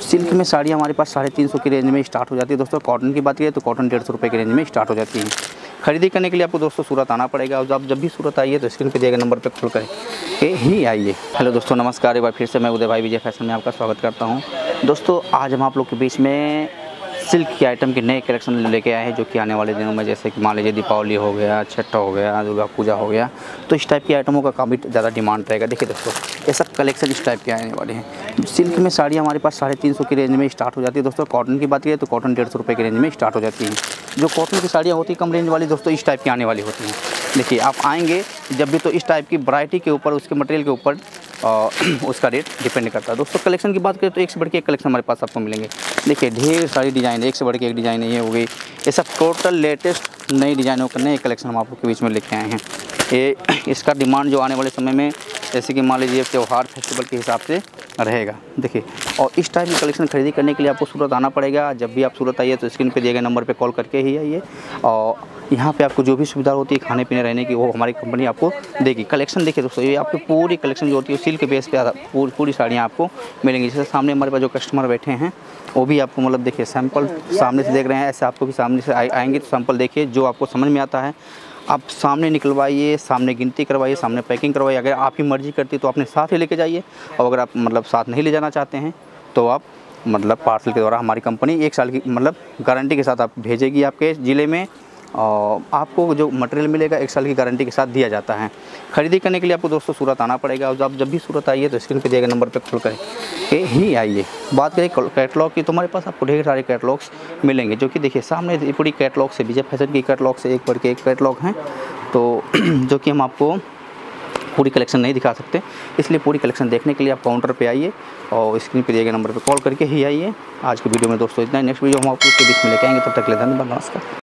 Silk में साड़ी हमारे पास 350 की रेंज में स्टार्ट हो जाती है दोस्तों। कॉटन की बात करें तो कॉटन 150 रुपये की रेंज में स्टार्ट हो जाती है। खरीदी करने के लिए आपको दोस्तों सूरत आना पड़ेगा, और आप जब भी सूरत आइए तो स्क्रीन पे दिए गए नंबर पर कॉल करके ही आइए। हेलो दोस्तों, नमस्कार, एक बार फिर से मैं उदय भाई विजय फैशन में आपका स्वागत करता हूँ। दोस्तों आज हम आप लोग के बीच में सिल्क के आइटम के नए कलेक्शन लेके आए हैं, जो कि आने वाले दिनों में जैसे कि मान लीजिए दीपावली हो गया, छठ हो गया, दुर्गा पूजा हो गया, तो इस टाइप के आइटमों का काफ़ी ज़्यादा डिमांड रहेगा। देखिए दोस्तों ये सब कलेक्शन इस टाइप के आने वाले हैं। सिल्क में साड़ी हमारे पास 350 की रेंज में स्टार्ट हो जाती है दोस्तों। कॉटन की बात करें तो कॉटन 150 रुपये की रेंज में स्टार्ट हो जाती है। जो कॉटन की साड़ियाँ होती कम रेंज वाली दोस्तों इस टाइप की आने वाली होती हैं। देखिए आप आएँगे जब भी तो इस टाइप की वैरायटी के ऊपर, उसके मटेरियल के ऊपर उसका रेट डिपेंड करता है दोस्तों। कलेक्शन की बात करें तो एक से बढ़ के एक कलेक्शन हमारे पास आपको मिलेंगे। देखिए ढेर सारी डिज़ाइन, एक से बढ़ के एक डिज़ाइन ये हो गई, ये सब टोटल लेटेस्ट नई डिज़ाइनों का नए कलेक्शन हम आपको के बीच में लेके आए हैं। ये इसका डिमांड जो आने वाले समय में जैसे कि मान लीजिए त्यौहार फेस्टिवल के हिसाब से रहेगा। देखिए और इस टाइप की कलेक्शन खरीदी करने के लिए आपको सूरत आना पड़ेगा। जब भी आप सूरत आइए तो स्क्रीन पे दिए गए नंबर पे कॉल करके ही आइए, और यहाँ पे आपको जो भी सुविधा होती है खाने पीने रहने की वो हमारी कंपनी आपको देगी। कलेक्शन देखिए दोस्तों, ये आपकी पूरी कलेक्शन जो होती है सिल्क के बेस पर पूरी साड़ियाँ आपको मिलेंगी। जैसे सामने हमारे पास जो कस्टमर बैठे हैं वो भी आपको मतलब देखिए सैम्पल सामने से देख रहे हैं, ऐसे आपको भी सामने से आएँगे तो सैम्पल देखिए, जो आपको समझ में आता है आप सामने निकलवाइए, सामने गिनती करवाइए, सामने पैकिंग करवाइए। अगर आपकी मर्जी करती है तो आपने साथ ही लेके जाइए, और अगर आप मतलब साथ नहीं ले जाना चाहते हैं तो आप मतलब पार्सल के द्वारा हमारी कंपनी 1 साल की मतलब गारंटी के साथ आप भेजेगी आपके ज़िले में, और आपको जो मटेरियल मिलेगा 1 साल की गारंटी के साथ दिया जाता है। खरीदी करने के लिए आपको दोस्तों सूरत आना पड़ेगा, और आप जब भी सूरत आइए तो स्क्रीन पे दिए गए नंबर पे कॉल करके ही आइए। बात करें कैटलॉग की तो हमारे पास आपको ढेर सारे कैटलॉग्स मिलेंगे, जो कि देखिए सामने पूरी कैटलॉग्स है, विजय फैशन की कैटलॉग से एक बढ़ के एक कैटलॉग हैं, तो जो कि हम आपको पूरी कलेक्शन नहीं दिखा सकते, इसलिए पूरी कलेक्शन देखने के लिए आप काउंटर पे आइए और स्क्रीन पे दिए गए नंबर पे कॉल करके ही आइए। आज के वीडियो में दोस्तों इतना, नेक्स्ट वीडियो हम आप लोग के बीच में लेके आएंगे, तब तक के लिए धन्यवाद, नमस्कार।